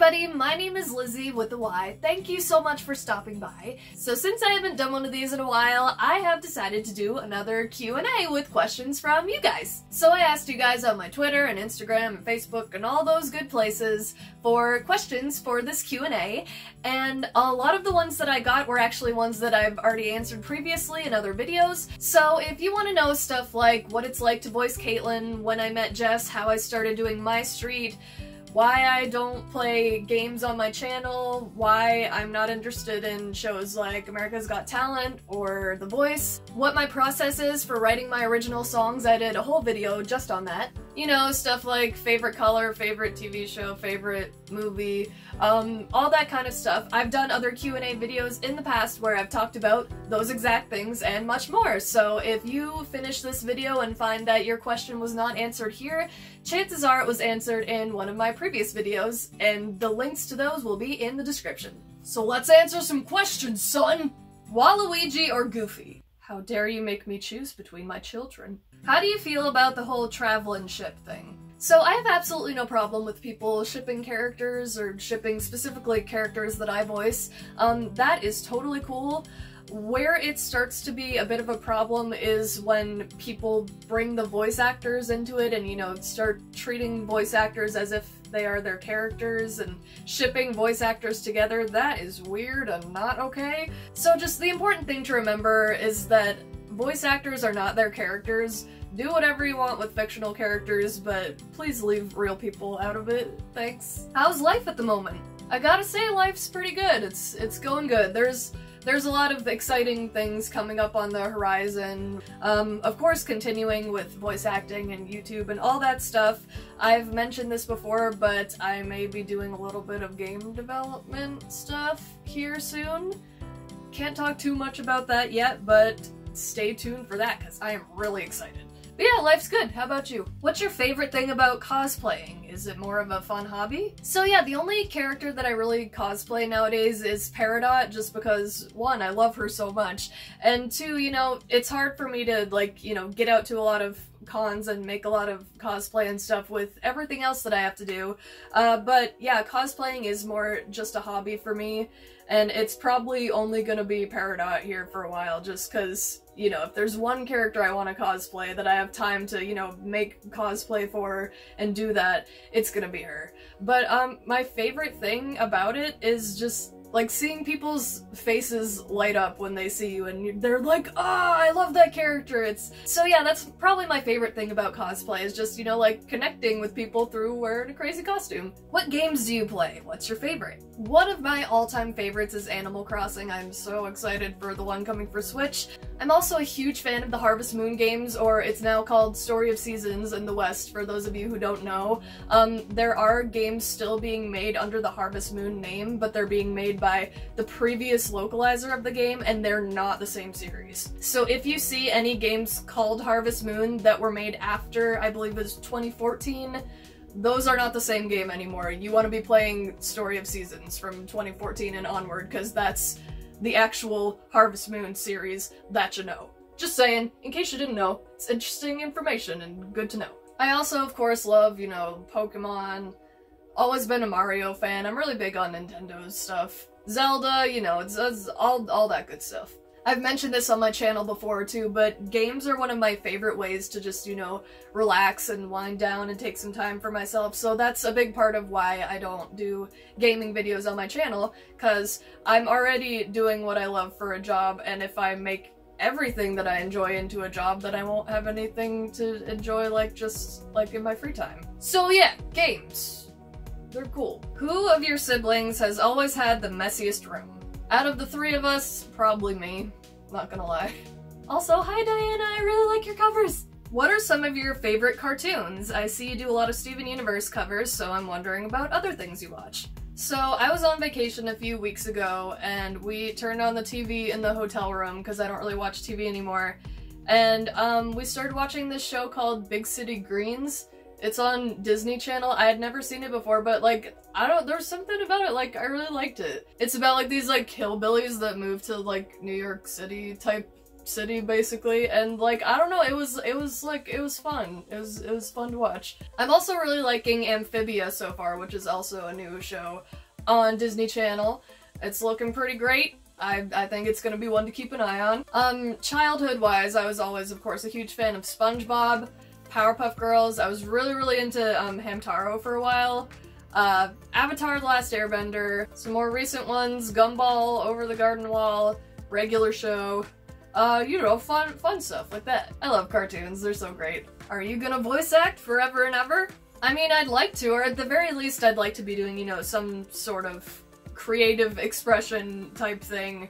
everybody, my name is Lizzie with a Y. Thank you so much for stopping by. So since I haven't done one of these in a while, I have decided to do another Q&A with questions from you guys. So I asked you guys on my Twitter and Instagram and Facebook and all those good places for questions for this Q&A, and a lot of the ones that I got were actually ones that I've already answered previously in other videos. So if you want to know stuff like what it's like to voice Katelyn, when I met Jess, how I started doing MyStreet, why I don't play games on my channel, why I'm not interested in shows like America's Got Talent or The Voice, what my process is for writing my original songs, I did a whole video just on that. You know, stuff like favorite color, favorite TV show, favorite movie, all that kind of stuff. I've done other Q&A videos in the past where I've talked about those exact things and much more, so if you finish this video and find that your question was not answered here, chances are it was answered in one of my previous videos, and the links to those will be in the description. So let's answer some questions, son! Waluigi or Goofy? How dare you make me choose between my children? How do you feel about the whole travel and ship thing? So I have absolutely no problem with people shipping characters, or shipping specifically characters that I voice. That is totally cool. Where it starts to be a bit of a problem is when people bring the voice actors into it and, you know, start treating voice actors as if they are their characters and shipping voice actors together. That is weird and not okay. So just the important thing to remember is that voice actors are not their characters. Do whatever you want with fictional characters, but please leave real people out of it. Thanks. How's life at the moment? I gotta say life's pretty good. It's going good. There's a lot of exciting things coming up on the horizon. Of course, continuing with voice acting and YouTube and all that stuff. I've mentioned this before, but I may be doing a little bit of game development stuff here soon. Can't talk too much about that yet, but stay tuned for that because I am really excited. But yeah, life's good. How about you? What's your favorite thing about cosplaying? Is it more of a fun hobby? So yeah, the only character that I really cosplay nowadays is Peridot, just because, one, I love her so much, and two, you know, it's hard for me to, like, you know, get out to a lot of cons and make a lot of cosplay and stuff with everything else that I have to do. But yeah, cosplaying is more just a hobby for me, and it's probably only gonna be Peridot here for a while, just because, you know, if there's one character I want to cosplay that I have time to, you know, make cosplay for and do that, it's gonna be her. But my favorite thing about it is just, like, seeing people's faces light up when they see you and they're like, ah, I love that character. So yeah, that's probably my favorite thing about cosplay, is just, you know, like, connecting with people through wearing a crazy costume. What games do you play? What's your favorite? One of my all-time favorites is Animal Crossing. I'm so excited for the one coming for Switch. I'm also a huge fan of the Harvest Moon games, or it's now called Story of Seasons in the West, for those of you who don't know. There are games still being made under the Harvest Moon name, but they're being made by the previous localizer of the game, and they're not the same series. So if you see any games called Harvest Moon that were made after, I believe it was 2014, those are not the same game anymore. You want to be playing Story of Seasons from 2014 and onward, because that's the actual Harvest Moon series that you know. Just saying, in case you didn't know, it's interesting information and good to know. I also, of course, love, you know, Pokémon. Always been a Mario fan. I'm really big on Nintendo's stuff. Zelda, you know, it's all that good stuff. I've mentioned this on my channel before too, but games are one of my favorite ways to just, you know, relax and wind down and take some time for myself, so that's a big part of why I don't do gaming videos on my channel, because I'm already doing what I love for a job, and if I make everything that I enjoy into a job, then I won't have anything to enjoy, like, just like in my free time. So yeah, games. They're cool. Who of your siblings has always had the messiest room? Out of the three of us, probably me. Not gonna lie. Also, hi Diana, I really like your covers! What are some of your favorite cartoons? I see you do a lot of Steven Universe covers, so I'm wondering about other things you watch. So, I was on vacation a few weeks ago, and we turned on the TV in the hotel room, because I don't really watch TV anymore, and we started watching this show called Big City Greens. It's on Disney Channel. I had never seen it before, but, like, there's something about it, like, I really liked it. It's about, like, these, like, hillbillies that move to, like, New York City type city basically, and like I don't know, it was fun. It was fun to watch. I'm also really liking Amphibia so far, which is also a new show on Disney Channel. It's looking pretty great. I think it's gonna be one to keep an eye on. Childhood-wise, I was always, of course, a huge fan of SpongeBob, Powerpuff Girls. I was really into Hamtaro for a while. Avatar The Last Airbender, some more recent ones, Gumball, Over the Garden Wall, Regular Show, you know, fun stuff like that. I love cartoons, they're so great. Are you gonna voice act forever and ever? I mean, I'd like to, or at the very least I'd like to be doing, you know, some sort of creative expression type thing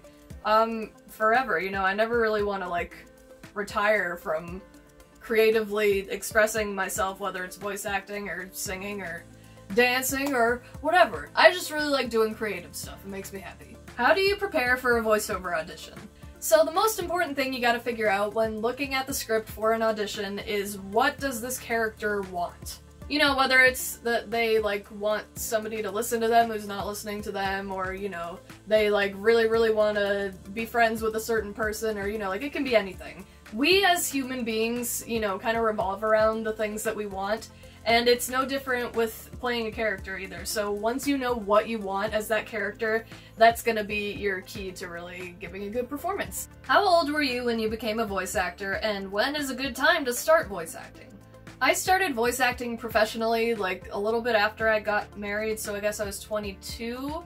forever, you know. I never really want to like retire from creatively expressing myself, whether it's voice acting or singing or dancing or whatever. I just really like doing creative stuff, it makes me happy. How do you prepare for a voiceover audition? So the most important thing you gotta figure out when looking at the script for an audition is what does this character want? You know, whether it's that they, like, want somebody to listen to them who's not listening to them, or, you know, they, like, really want to be friends with a certain person, or, you know, like, it can be anything. We as human beings, you know, kind of revolve around the things that we want, and it's no different with playing a character either. So once you know what you want as that character, that's gonna be your key to really giving a good performance. How old were you when you became a voice actor, and when is a good time to start voice acting? I started voice acting professionally like a little bit after I got married, so I guess I was 22.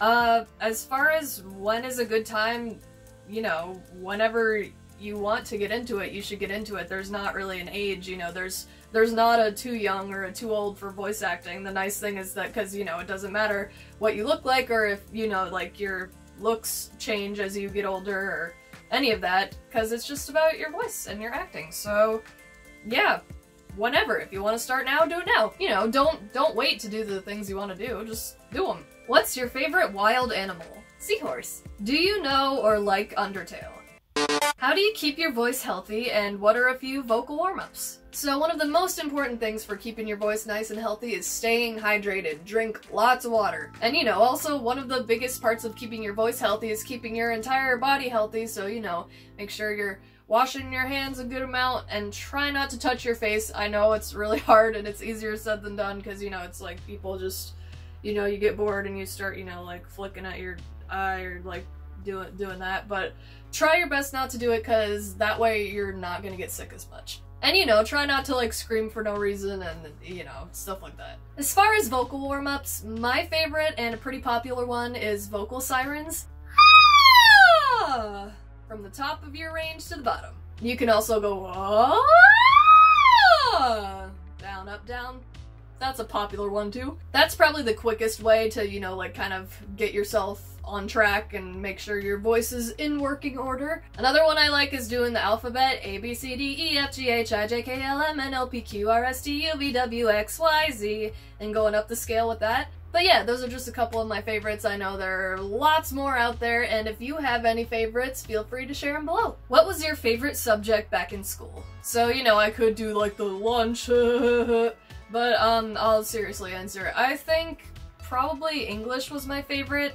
As far as when is a good time, you know, whenever you want to get into it, you should get into it. There's not really an age, you know, there's not a too young or a too old for voice acting. The nice thing is that, because, you know, it doesn't matter what you look like, or if, you know, like your looks change as you get older or any of that, because it's just about your voice and your acting. So yeah. Whenever. If you want to start now, do it now. You know, don't wait to do the things you want to do, just do them. What's your favorite wild animal? Seahorse. Do you know or like Undertale? How do you keep your voice healthy, and what are a few vocal warm-ups? So one of the most important things for keeping your voice nice and healthy is staying hydrated. Drink lots of water. And you know, also one of the biggest parts of keeping your voice healthy is keeping your entire body healthy, so you know, make sure you're washing your hands a good amount, and try not to touch your face. I know it's really hard, and it's easier said than done, because, you know, it's like people just, you know, you get bored and you start, you know, like flicking at your eye or like doing that, but try your best not to do it, because that way you're not gonna get sick as much. And, you know, try not to, like, scream for no reason and, you know, stuff like that. As far as vocal warm-ups, my favorite and a pretty popular one is vocal sirens. Ah! From the top of your range to the bottom. You can also go ah! Down, up, down. That's a popular one too. That's probably the quickest way to, you know, like kind of get yourself on track and make sure your voice is in working order. Another one I like is doing the alphabet: A, B, C, D, E, F, G, H, I, J, K, L, M, N, O, P, Q, R, S, T, U, V, W, X, Y, Z, and going up the scale with that. But yeah, those are just a couple of my favorites. I know there are lots more out there, and if you have any favorites, feel free to share them below. What was your favorite subject back in school? So, you know, I could do like the lunch, but I'll seriously answer. I think probably English was my favorite.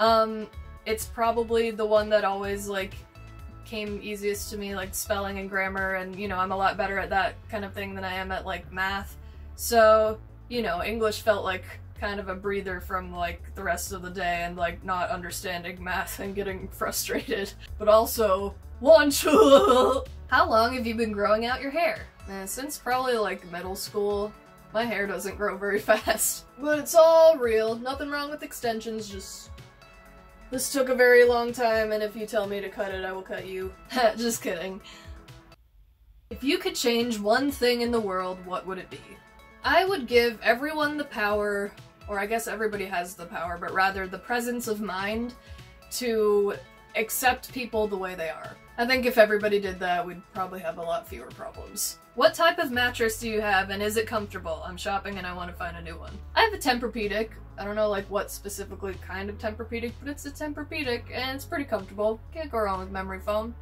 It's probably the one that always like came easiest to me, like spelling and grammar, and you know, I'm a lot better at that kind of thing than I am at like math. So, you know, English felt like kind of a breather from like the rest of the day and like not understanding math and getting frustrated, but also lunch. How long have you been growing out your hair? Since probably like middle school. My hair doesn't grow very fast, but it's all real. Nothing wrong with extensions, just this took a very long time, and if you tell me to cut it, I will cut you. Just kidding. If you could change one thing in the world, what would it be? I would give everyone the power, or I guess everybody has the power, but rather the presence of mind to accept people the way they are. I think if everybody did that, we'd probably have a lot fewer problems. What type of mattress do you have, and is it comfortable? I'm shopping and I want to find a new one. I have a Tempur-Pedic. I don't know like what specifically kind of Tempur-Pedic, but it's a Tempur-Pedic and it's pretty comfortable. Can't go wrong with memory foam.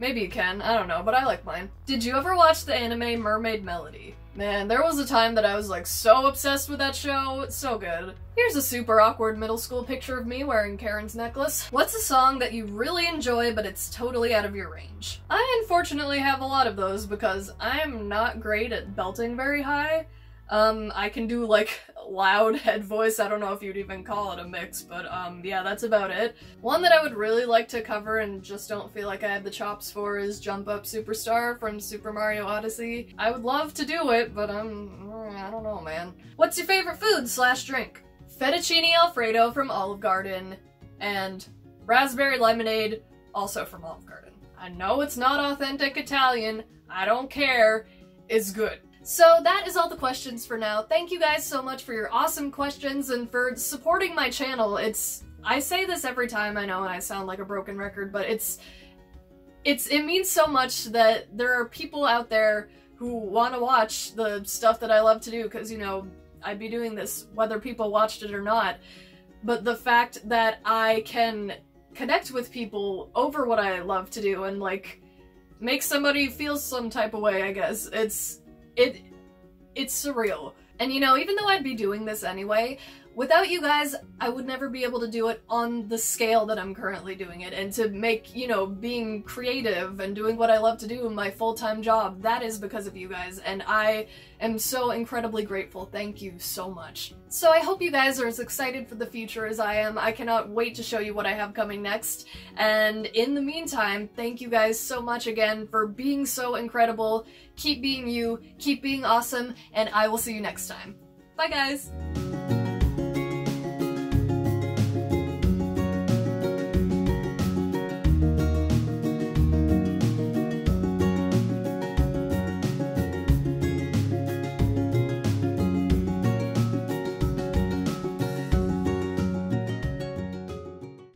Maybe you can, I don't know, but I like mine. Did you ever watch the anime Mermaid Melody? Man, there was a time that I was like so obsessed with that show, it's so good. Here's a super awkward middle school picture of me wearing Karen's necklace. What's a song that you really enjoy but it's totally out of your range? I unfortunately have a lot of those because I'm not great at belting very high. I can do like loud head voice, I don't know if you'd even call it a mix, but yeah, that's about it. One that I would really like to cover and just don't feel like I have the chops for is Jump Up Superstar from Super Mario Odyssey. I would love to do it, but I don't know, man. What's your favorite food / drink? Fettuccine Alfredo from Olive Garden and raspberry lemonade, also from Olive Garden. I know it's not authentic Italian, I don't care, it's good. So that is all the questions for now. Thank you guys so much for your awesome questions and for supporting my channel. I say this every time, I know, and I sound like a broken record, but it means so much that there are people out there who want to watch the stuff that I love to do, because, you know, I'd be doing this whether people watched it or not. But the fact that I can connect with people over what I love to do and, like, make somebody feel some type of way, I guess, it's surreal. And you know, even though I'd be doing this anyway, without you guys, I would never be able to do it on the scale that I'm currently doing it. And to make, you know, being creative and doing what I love to do my full-time job, that is because of you guys. And I am so incredibly grateful. Thank you so much. So I hope you guys are as excited for the future as I am. I cannot wait to show you what I have coming next. And in the meantime, thank you guys so much again for being so incredible. Keep being you, keep being awesome, and I will see you next time. Bye guys!